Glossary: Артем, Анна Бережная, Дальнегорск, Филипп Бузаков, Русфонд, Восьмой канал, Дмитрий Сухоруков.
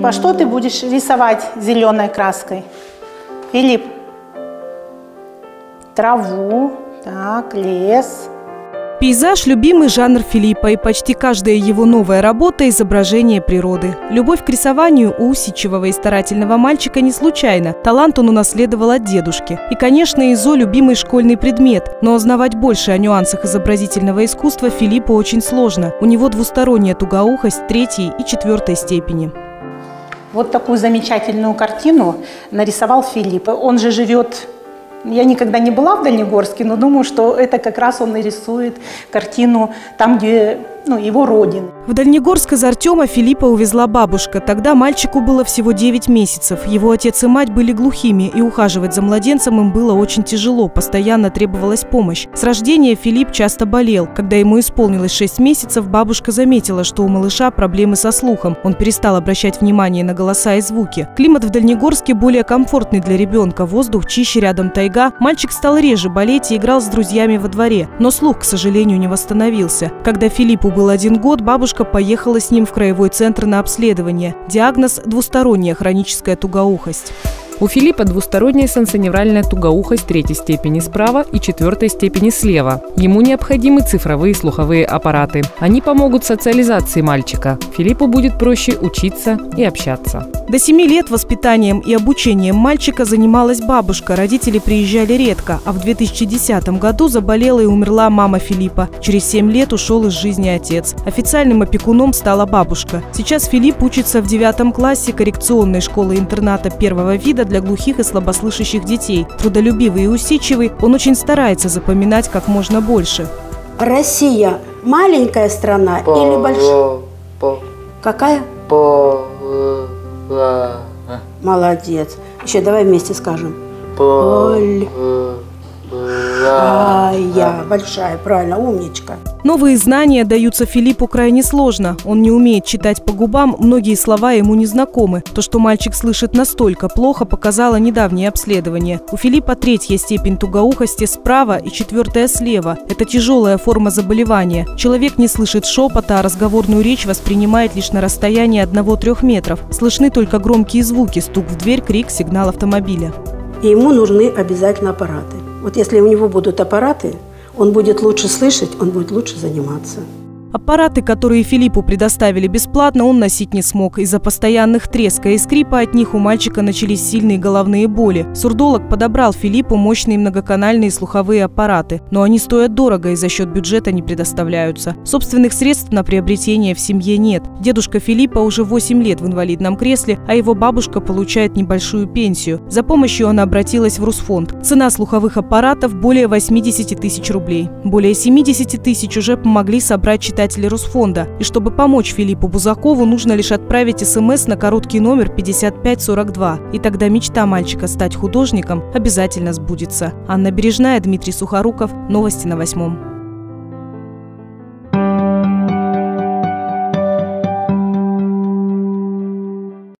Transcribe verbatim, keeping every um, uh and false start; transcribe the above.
Филипп, а что ты будешь рисовать зеленой краской? Филипп. Траву, так, лес. Пейзаж – любимый жанр Филиппа, и почти каждая его новая работа – изображение природы. Любовь к рисованию у усидчивого и старательного мальчика не случайна. Талант он унаследовал от дедушки. И, конечно, изо – любимый школьный предмет. Но узнавать больше о нюансах изобразительного искусства Филиппу очень сложно. У него двусторонняя тугоухость третьей и четвертой степени. Вот такую замечательную картину нарисовал Филипп. Он же живет... Я никогда не была в Дальнегорске, но думаю, что это как раз он нарисует картину там, где ну, его родина. В Дальнегорск из Артема Филиппа увезла бабушка. Тогда мальчику было всего девять месяцев. Его отец и мать были глухими, и ухаживать за младенцем им было очень тяжело. Постоянно требовалась помощь. С рождения Филипп часто болел. Когда ему исполнилось шесть месяцев, бабушка заметила, что у малыша проблемы со слухом. Он перестал обращать внимание на голоса и звуки. Климат в Дальнегорске более комфортный для ребенка. Воздух чище, рядом тайга. Мальчик стал реже болеть и играл с друзьями во дворе, но слух, к сожалению, не восстановился. Когда Филиппу был один год, бабушка поехала с ним в краевой центр на обследование. Диагноз – двусторонняя хроническая тугоухость. У Филиппа двусторонняя сенсоневральная тугоухость третьей степени справа и четвертой степени слева. Ему необходимы цифровые слуховые аппараты. Они помогут социализации мальчика. Филиппу будет проще учиться и общаться. До семи лет воспитанием и обучением мальчика занималась бабушка. Родители приезжали редко, а в две тысячи десятом году заболела и умерла мама Филиппа. Через семь лет ушел из жизни отец. Официальным опекуном стала бабушка. Сейчас Филипп учится в девятом классе коррекционной школы-интерната первого вида для глухих и слабослышащих детей. Трудолюбивый и усидчивый, он очень старается запоминать как можно больше. Россия – маленькая страна по или большая? По Какая? По Молодец. Еще давай вместе скажем. Боль. А я большая, правильно, умничка. Новые знания даются Филиппу крайне сложно. Он не умеет читать по губам, многие слова ему не знакомы. То, что мальчик слышит настолько плохо, показало недавнее обследование. У Филиппа третья степень тугоухости справа и четвертая слева. Это тяжелая форма заболевания. Человек не слышит шепота, а разговорную речь воспринимает лишь на расстоянии одного-трёх метров. Слышны только громкие звуки, стук в дверь, крик, сигнал автомобиля. И ему нужны обязательно аппараты. Вот если у него будут аппараты, он будет лучше слышать, он будет лучше заниматься. Аппараты, которые Филиппу предоставили бесплатно, он носить не смог. Из-за постоянных треска и скрипа от них у мальчика начались сильные головные боли. Сурдолог подобрал Филиппу мощные многоканальные слуховые аппараты. Но они стоят дорого и за счет бюджета не предоставляются. Собственных средств на приобретение в семье нет. Дедушка Филиппа уже восемь лет в инвалидном кресле, а его бабушка получает небольшую пенсию. За помощью она обратилась в Русфонд. Цена слуховых аппаратов более восьмидесяти тысяч рублей. Более семидесяти тысяч уже помогли собрать читателей. Русфонда. И чтобы помочь Филиппу Бузакову, нужно лишь отправить СМС на короткий номер пятьдесят пять сорок два. И тогда мечта мальчика стать художником обязательно сбудется. Анна Бережная, Дмитрий Сухоруков. Новости на Восьмом.